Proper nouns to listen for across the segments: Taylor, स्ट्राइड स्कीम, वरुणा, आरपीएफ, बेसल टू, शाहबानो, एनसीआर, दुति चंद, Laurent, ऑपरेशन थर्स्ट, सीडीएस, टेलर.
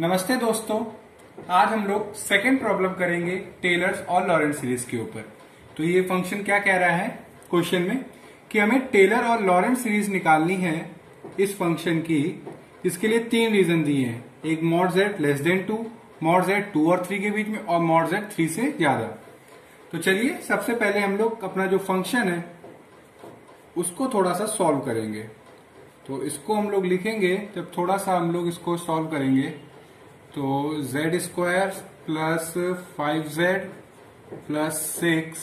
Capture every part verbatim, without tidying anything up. नमस्ते दोस्तों, आज हम लोग सेकेंड प्रॉब्लम करेंगे टेलर्स और लॉरेंट सीरीज के ऊपर। तो ये फंक्शन क्या कह रहा है क्वेश्चन में कि हमें टेलर और लॉरेंट सीरीज निकालनी है इस फंक्शन की। इसके लिए तीन रीजन दिए हैं, एक mod Z less than two, mod Z two और थ्री के बीच में, और मॉड जेड थ्री से ज्यादा। तो चलिए सबसे पहले हम लोग अपना जो फंक्शन है उसको थोड़ा सा सॉल्व करेंगे। तो इसको हम लोग लिखेंगे, जब थोड़ा सा हम लोग इसको सॉल्व करेंगे तो Z square plus five Z plus six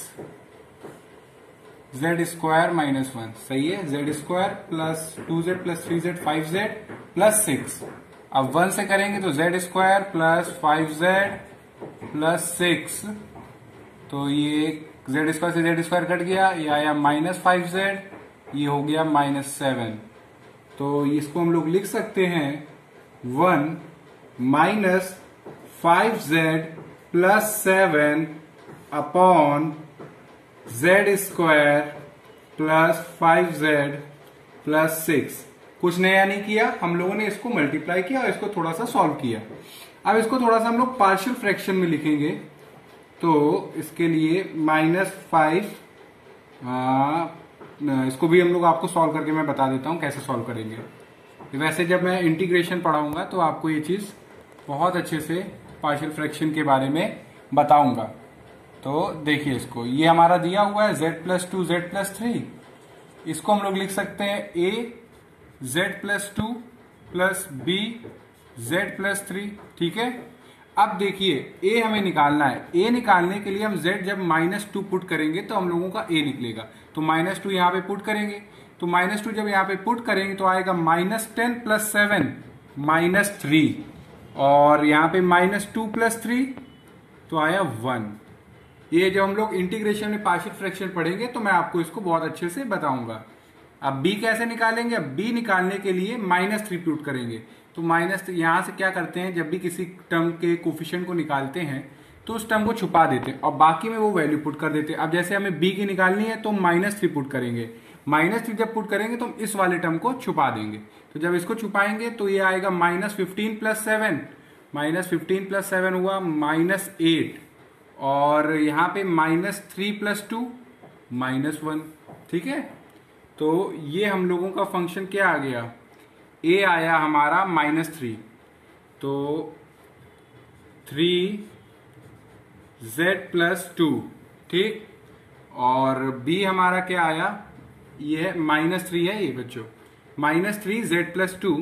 Z square minus one, सही है। Z square plus two Z plus three Z five Z plus six. अब वन से करेंगे तो Z square plus five Z plus six, तो ये Z square से Z square cut गया, ये आया माइनस फाइव जेड, ये हो गया माइनस सेवन। तो इसको हम लोग लिख सकते हैं one minus five Z plus seven upon Z square plus five Z plus six. कुछ नया नहीं किया, हम लोगों ने इसको मल्टीप्लाई किया और इसको थोड़ा सा सॉल्व किया। अब इसको थोड़ा सा हम लोग पार्शियल फ्रैक्शन में लिखेंगे, तो इसके लिए माइनस फाइव, इसको भी हम लोग आपको सॉल्व करके मैं बता देता हूँ कैसे सॉल्व करेंगे। वैसे जब मैं इंटीग्रेशन पढ़ाऊंगा तो आपको ये चीज बहुत अच्छे से पार्शियल फ्रैक्शन के बारे में बताऊंगा। तो देखिए इसको, ये हमारा दिया हुआ है z plus two Z plus three, इसको हम लोग लिख सकते हैं a z plus two plus B Z plus three, ठीक है। अब देखिए a हमें निकालना है, a निकालने के लिए हम z जब माइनस टू पुट करेंगे तो हम लोगों का a निकलेगा, तो माइनस टू यहाँ पे पुट करेंगे। तो माइनस टू जब यहाँ पे पुट करेंगे तो आएगा minus ten plus seven minus three, और यहाँ पे माइनस टू प्लस थ्री तो आया वन। ये जब हम लोग इंटीग्रेशन में पार्शियल फ्रैक्शन पढ़ेंगे तो मैं आपको इसको बहुत अच्छे से बताऊंगा। अब b कैसे निकालेंगे, अब b निकालने के लिए माइनस थ्री पुट करेंगे। तो माइनस यहाँ से क्या करते हैं, जब भी किसी टर्म के कोफिशिएंट को निकालते हैं तो उस टर्म को छुपा देते हैं और बाकी में वो वैल्यू पुट कर देते हैं। अब जैसे हमें b की निकालनी है तो माइनस थ्री पुट करेंगे, माइनस थ्री जब पुट करेंगे तो हम इस वाले टर्म को छुपा देंगे। तो जब इसको छुपाएंगे तो ये आएगा minus fifteen plus seven, minus fifteen plus seven हुआ माइनस एट, और यहाँ पे minus three plus two minus one, ठीक है। तो ये हम लोगों का फंक्शन क्या आ गया, ए आया हमारा माइनस थ्री, तो थ्री जेड प्लस टू, ठीक। और बी हमारा क्या आया, ये है माइनस थ्री है ये बच्चों, minus three Z plus two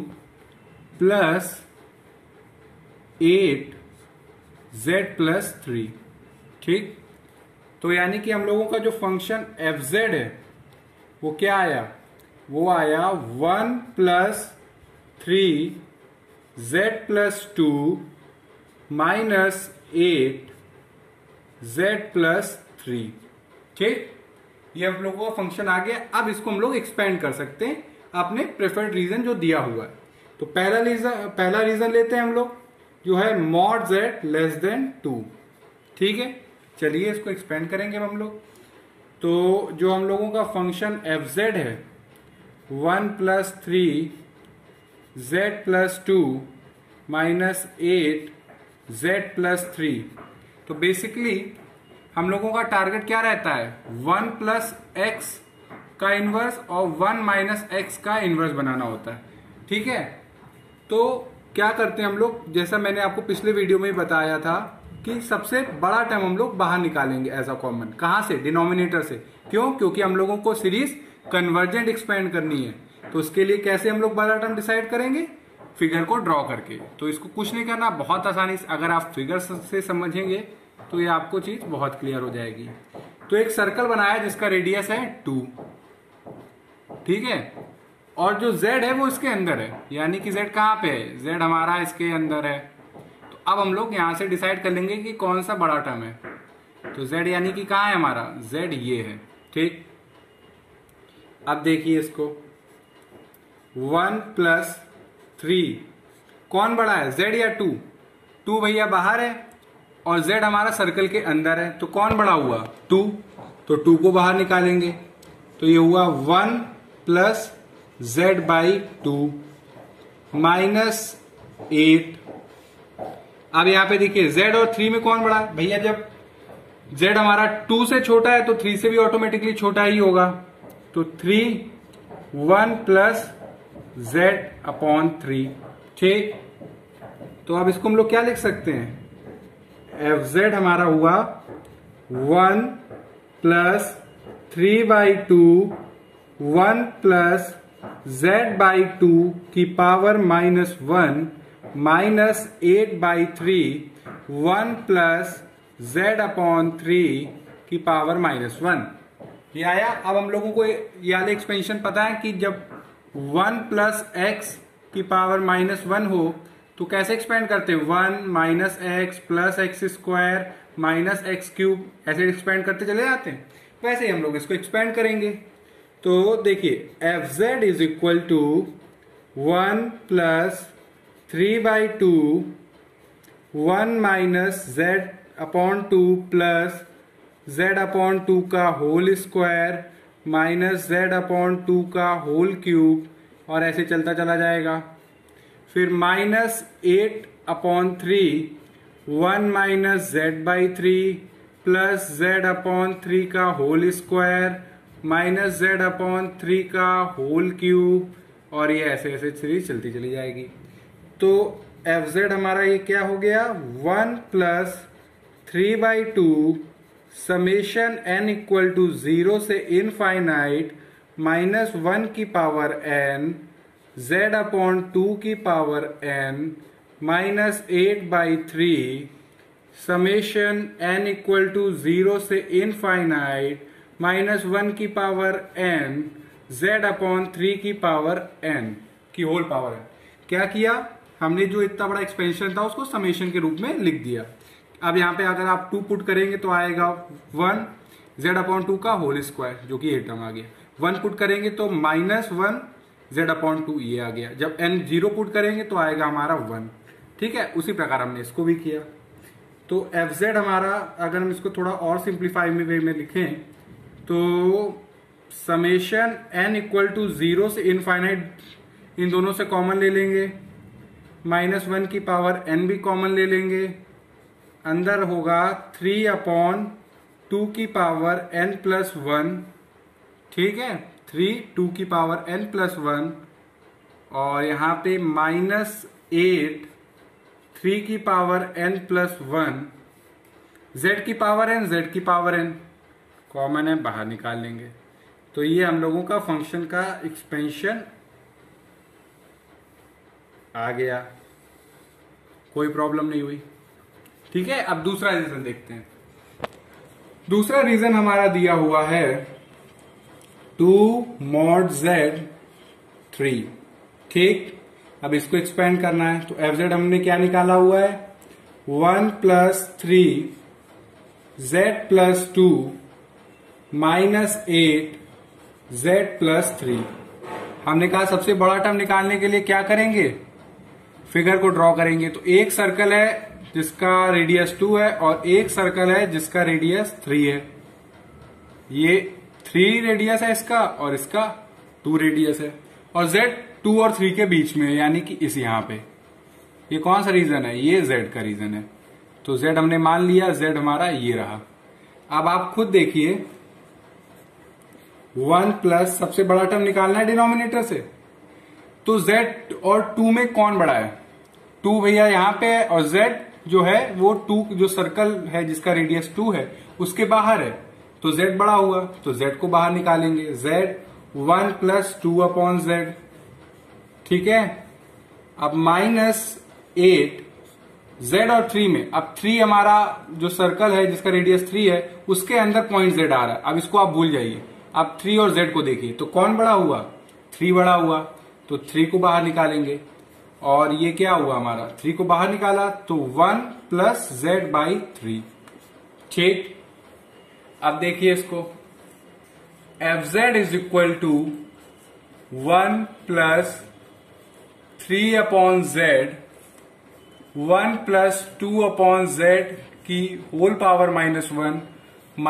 plus eight Z plus three, ठीक। तो यानी कि हम लोगों का जो फंक्शन एफ जेड है वो क्या आया, वो आया one plus three Z plus two minus eight Z plus three, ठीक। ये हम लोगों का फंक्शन आ गया। अब इसको हम लोग एक्सपेंड कर सकते हैं अपने प्रेफर्ड रीजन जो दिया हुआ है। तो पहला रीजन पहला रीजन लेते हैं हम लोग, जो है mod Z less than two, ठीक है। चलिए इसको एक्सपेंड करेंगे हम लोग। तो जो हम लोगों का फंक्शन एफ जेड है one plus three Z plus two minus eight Z plus three, तो बेसिकली हम लोगों का टारगेट क्या रहता है, वन प्लस एक्स का इन्वर्स और वन माइनस एक्स का इन्वर्स बनाना होता है, ठीक है। तो क्या करते हैं हम लोग, जैसा मैंने आपको पिछले वीडियो में बताया था कि सबसे बड़ा टर्म हम लोग बाहर निकालेंगे एज अ कॉमन, कहाँ से, डिनोमिनेटर से। क्यों, क्योंकि हम लोगों को सीरीज कन्वर्जेंट एक्सपेंड करनी है। तो उसके लिए कैसे हम लोग बड़ा टर्म डिसाइड करेंगे, फिगर को ड्रॉ करके। तो इसको कुछ नहीं करना, बहुत आसानी से अगर आप फिगर से समझेंगे तो ये आपको चीज बहुत क्लियर हो जाएगी। तो एक सर्कल बनाया जिसका रेडियस है टू, ठीक है, और जो z है वो इसके अंदर है, यानी कि z कहाँ पे है, z हमारा इसके अंदर है। तो अब हम लोग यहाँ से डिसाइड कर लेंगे कि कौन सा बड़ा टर्म है। तो z यानी कि कहाँ है हमारा, z ये है, ठीक। अब देखिए इसको, वन प्लस थ्री कौन बड़ा है, z या टू, टू भैया बाहर है और z हमारा सर्कल के अंदर है, तो कौन बड़ा हुआ, टू। तो टू को बाहर निकालेंगे तो ये हुआ one plus Z by two minus eight अब यहाँ पे देखिए z और थ्री में कौन बड़ा है भैया, जब z हमारा टू से छोटा है तो थ्री से भी ऑटोमेटिकली छोटा ही होगा, तो three one plus z upon three, ठीक। तो अब इसको हम लोग क्या लिख सकते हैं, एफ जेड हमारा हुआ one plus three by two one plus Z by two की power minus one minus eight by three one plus Z upon three की पावर माइनस वन। ये आया। अब हम लोगों को ये वाला एक्सपेंशन पता है कि जब वन प्लस एक्स की पावर माइनस वन हो तो कैसे एक्सपेंड करते हैं, one minus X plus X square minus X cube, ऐसे एक्सपेंड करते चले जाते हैं। वैसे ही हम लोग इसको एक्सपेंड करेंगे, तो देखिए F Z is equal to one plus three by two one minus Z upon two plus z upon two का whole square minus z upon two का होल क्यूब, और ऐसे चलता चला जाएगा। फिर minus eight upon three one minus Z by three plus Z upon three का whole square minus Z upon three का होल क्यूब, और ये ऐसे ऐसे सीरीज चलती चली जाएगी। तो एफ जेड हमारा ये क्या हो गया, one plus three by two summation N equal to zero से इनफाइनाइट माइनस वन की power N Z upon two की power N minus eight by three summation N equal to zero से infinite minus one की power N Z upon three की power N की whole power N. क्या किया हमने, जो इतना बड़ा एक्सपेंशन था उसको समेशन के रूप में लिख दिया। अब यहाँ पे अगर आप टू पुट करेंगे तो आएगा वन जेड अपॉन टू का होल स्क्वायर, जो कि एट टर्म आ गया। वन पुट करेंगे तो minus one Z upon two ये आ गया। जब एन जीरो पुट करेंगे तो आएगा हमारा वन, ठीक है। उसी प्रकार हमने इसको भी किया। तो एफ जेड हमारा, अगर हम इसको थोड़ा और सिंप्लीफाई में वे में लिखें तो summation N equal to zero से इनफाइनाइट, इन दोनों से कॉमन ले लेंगे, माइनस वन की पावर एन भी कॉमन ले लेंगे, अंदर होगा थ्री अपॉन टू की पावर एन प्लस वन, ठीक है, थ्री टू की पावर एन प्लस वन, और यहाँ पे माइनस एट थ्री की power N plus one Z की पावर एन जेड की पावर एन कॉमन है, बाहर निकाल लेंगे। तो ये हम लोगों का फंक्शन का एक्सपेंशन आ गया, कोई प्रॉब्लम नहीं हुई, ठीक है। अब दूसरा रीजन देखते हैं। दूसरा रीजन हमारा दिया हुआ है टू मॉड जेड थ्री, ठीक। अब इसको एक्सपेंड करना है, तो एफ जेड हमने क्या निकाला हुआ है, one plus three Z plus two minus eight Z plus three. हमने कहा सबसे बड़ा टर्म निकालने के लिए क्या करेंगे, फिगर को ड्रॉ करेंगे। तो एक सर्कल है जिसका रेडियस टू है और एक सर्कल है जिसका रेडियस थ्री है। ये थ्री रेडियस है इसका और इसका टू रेडियस है, और z टू और थ्री के बीच में है, यानी कि इस यहाँ पे। ये कौन सा रीजन है, ये z का रीजन है। तो z हमने मान लिया, z हमारा ये रहा। अब आप खुद देखिए, वन प्लस सबसे बड़ा टर्म निकालना है डिनोमिनेटर से, तो z और टू में कौन बड़ा है, टू भैया यहाँ पे है, और z जो है वो टू, जो सर्कल है जिसका रेडियस टू है उसके बाहर है, तो z बड़ा हुआ, तो z को बाहर निकालेंगे, z one plus two upon Z, ठीक है। अब माइनस एट z और थ्री में, अब थ्री हमारा जो सर्कल है जिसका रेडियस थ्री है उसके अंदर पॉइंट z आ रहा है, अब इसको आप भूल जाइए, अब थ्री और z को देखिए, तो कौन बड़ा हुआ, थ्री बड़ा हुआ, तो थ्री को बाहर निकालेंगे, और ये क्या हुआ हमारा, थ्री को बाहर निकाला तो one plus Z by three, ठीक। अब देखिए इसको, F Z is equal to one plus three upon Z one plus two upon Z की whole power minus one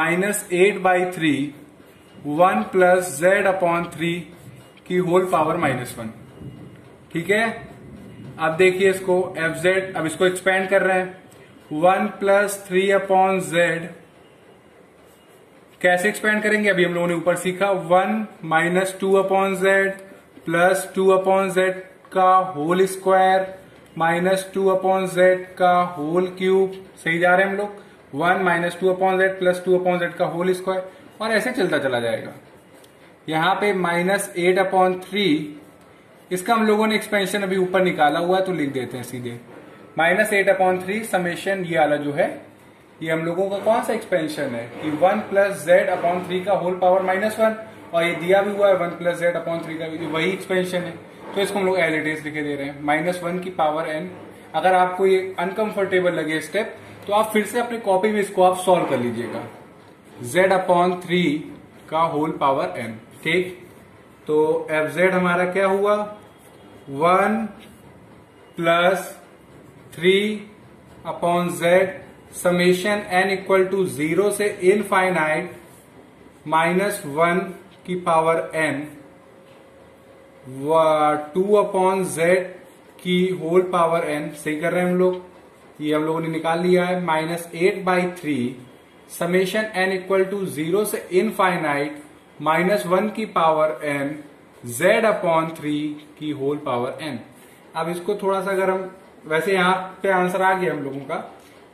minus eight by three one plus Z upon three की whole power minus one, ठीक है। अब देखिए इसको F Z, अब इसको expand कर रहे हैं, one plus three upon Z. कैसे एक्सपेंड करेंगे अभी हम लोगों ने ऊपर सीखा, one minus two upon Z plus two upon Z का whole square minus two upon Z का होल क्यूब। सही जा रहे हैं हम लोग, one minus two upon Z plus two upon Z का होल स्क्वायर, और ऐसे चलता चला जाएगा। यहाँ पे माइनस एट अपॉन थ्री, इसका हम लोगों ने एक्सपेंशन अभी ऊपर निकाला हुआ है तो लिख देते हैं सीधे, minus eight upon three summation ये वाला जो है, ये हम लोगों का कौन सा एक्सपेंशन है कि one plus Z upon three का होल पावर माइनस वन, और ये दिया भी हुआ है one plus Z upon three का भी, वही एक्सपेंशन है तो इसको हम लोग एज इट इज लिखे दे रहे हैं, माइनस वन की पावर एन। अगर आपको ये अनकंफर्टेबल लगे स्टेप तो आप फिर से अपनी कॉपी में इसको आप सॉल्व कर लीजिएगा, जेड अपॉन थ्री का होल पावर एन। ठीक, तो एफ जेड हमारा क्या हुआ, one plus three upon Z summation N equal to zero से इनफाइनाइट माइनस वन की power N two upon Z की होल पावर एन। सही कर रहे हैं हम लोग, ये हम लोगों ने निकाल लिया है, minus eight by three summation N equal to zero से इनफाइनाइट माइनस वन की power N Z upon three की होल पावर एन। अब इसको थोड़ा सा अगर हम, वैसे यहाँ पे आंसर आ गया हम लोगों का,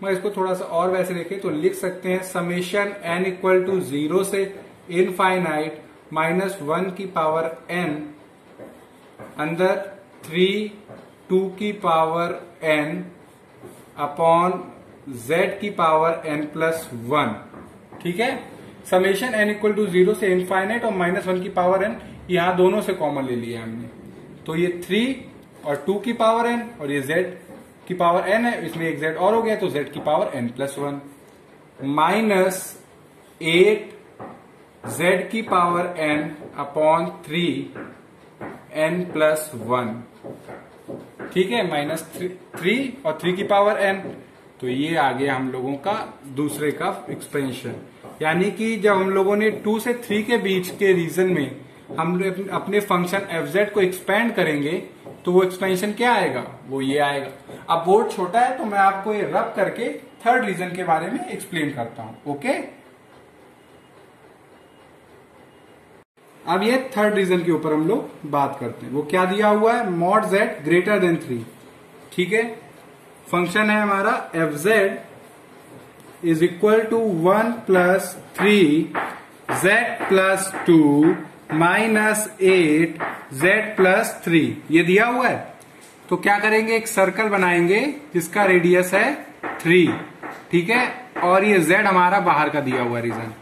मैं इसको थोड़ा सा और वैसे देखें तो लिख सकते हैं, summation N equal to zero से इनफाइनाइट माइनस वन की पावर एन अंदर थ्री टू की पावर एन अपॉन जेड की पावर एन प्लस वन। ठीक है, summation N equal to zero से इनफाइनाइट और माइनस वन की पावर एन, यहाँ दोनों से कॉमन ले लिया हमने, तो ये थ्री और टू की पावर एन और ये जेड की पावर एन है, इसमें एक जेड और हो गया तो जेड की power N plus one minus eight Z की power N upon three N plus one. ठीक है, माइनस थ्री और थ्री की पावर एन, तो ये आ गया हम लोगों का दूसरे का एक्सपेंशन। यानी कि जब हम लोगों ने टू से थ्री के बीच के रीजन में हम अपने फंक्शन एफ जेड को एक्सपेंड करेंगे तो वो एक्सपेंशन क्या आएगा, वो ये आएगा। अब बोर्ड छोटा है तो मैं आपको ये रब करके थर्ड रीजन के बारे में एक्सप्लेन करता हूं। ओके, अब ये थर्ड रीजन के ऊपर हम लोग बात करते हैं। वो क्या दिया हुआ है, mod Z greater than three. ठीक है, फंक्शन है हमारा F Z is equal to one plus three Z plus two minus eight Z plus three, ये दिया हुआ है। तो क्या करेंगे, एक सर्कल बनाएंगे जिसका रेडियस है थ्री। ठीक है, और ये जेड हमारा बाहर का दिया हुआ रीजन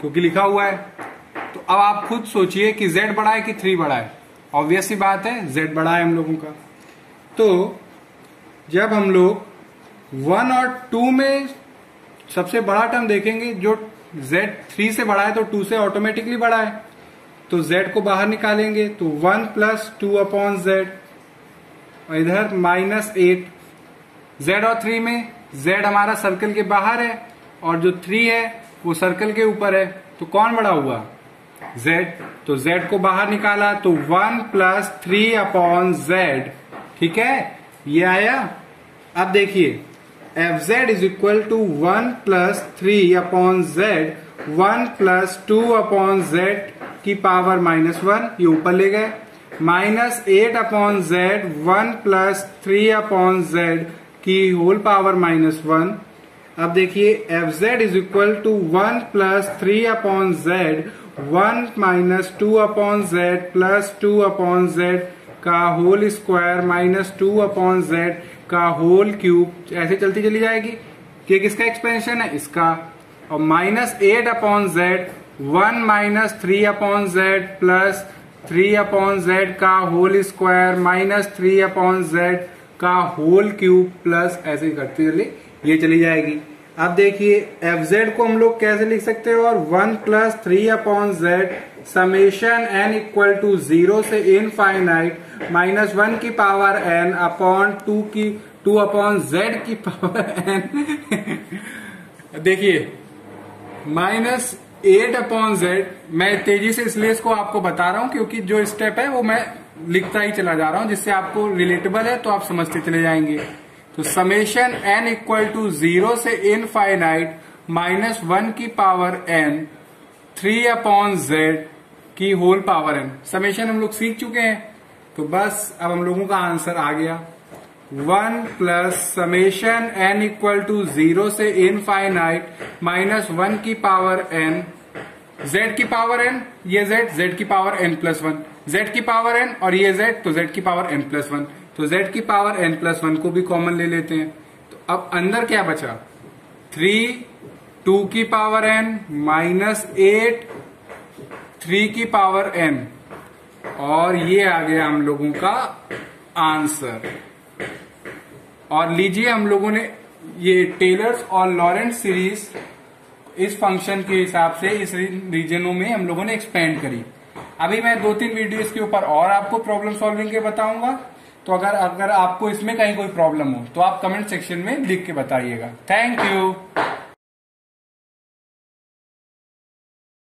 क्योंकि लिखा हुआ है। तो अब आप खुद सोचिए कि जेड बड़ा है कि थ्री बड़ा है, ऑब्वियस सी बात है जेड बड़ा है हम लोगों का। तो जब हम लोग वन और टू में सबसे बड़ा टर्म देखेंगे, जो z थ्री से बड़ा है तो टू से ऑटोमेटिकली बड़ा है, तो z को बाहर निकालेंगे तो one plus two upon Z, और इधर माइनस एट। जेड और थ्री में z हमारा सर्कल के बाहर है और जो थ्री है वो सर्कल के ऊपर है, तो कौन बड़ा हुआ, z। तो z को बाहर निकाला तो one plus three upon Z. ठीक है, ये आया। अब देखिए F Z is equal to one plus three upon Z one plus two upon Z की पावर माइनस वन, ये ऊपर ले गए, minus eight upon Z one plus three upon Z की होल पावर माइनस वन। अब देखिए F Z is equal to one plus three upon Z one minus two upon Z plus two upon Z का whole square minus two upon Z का whole cube, ऐसे चलती चली जाएगी। ये किसका एक्सपेंशन है, इसका। और minus eight upon Z one minus three upon Z plus three upon Z का whole square minus three upon Z का होल क्यूब प्लस, ऐसे करते चले ये चली जाएगी। अब देखिए एफ जेड को हम लोग कैसे लिख सकते हैं, और one plus three upon Z summation N equal to zero से इनफाइनाइट माइनस वन की पावर एन अपॉन टू की टू अपॉन जेड की पावर एन। देखिए माइनस एट अपॉन जेड, मैं तेजी से इसलिए इसको आपको बता रहा हूं क्योंकि जो स्टेप है वो मैं लिखता ही चला जा रहा हूं, जिससे आपको रिलेटेबल है तो आप समझते चले जाएंगे। तो summation N equal to zero से इनफाइनाइट माइनस वन की power N three upon Z की होल पावर एन। समेशन हम लोग सीख चुके हैं, तो बस अब हम लोगों का आंसर आ गया। One plus summation N equal to zero से इनफाइनाइट माइनस वन की पावर एन, जेड की पावर एन, ये जेड, जेड की power N plus one, Z की पावर एन और ये जेड, तो जेड की पावर एन प्लस वन, तो जेड की पावर एन प्लस वन को भी कॉमन ले लेते हैं। तो अब अंदर क्या बचा, थ्री टू की power N minus eight three की पावर एन, और ये आ गया हम लोगों का आंसर। और लीजिए हम लोगों ने ये टेलर्स और लॉरेंट सीरीज इस फंक्शन के हिसाब से इस रीजनों में हम लोगों ने एक्सपेंड करी। अभी मैं दो तीन वीडियो इसके ऊपर और आपको प्रॉब्लम सॉल्विंग के बताऊंगा, तो अगर अगर आपको इसमें कहीं कोई प्रॉब्लम हो तो आप कमेंट सेक्शन में लिख के बताइएगा। Thank you.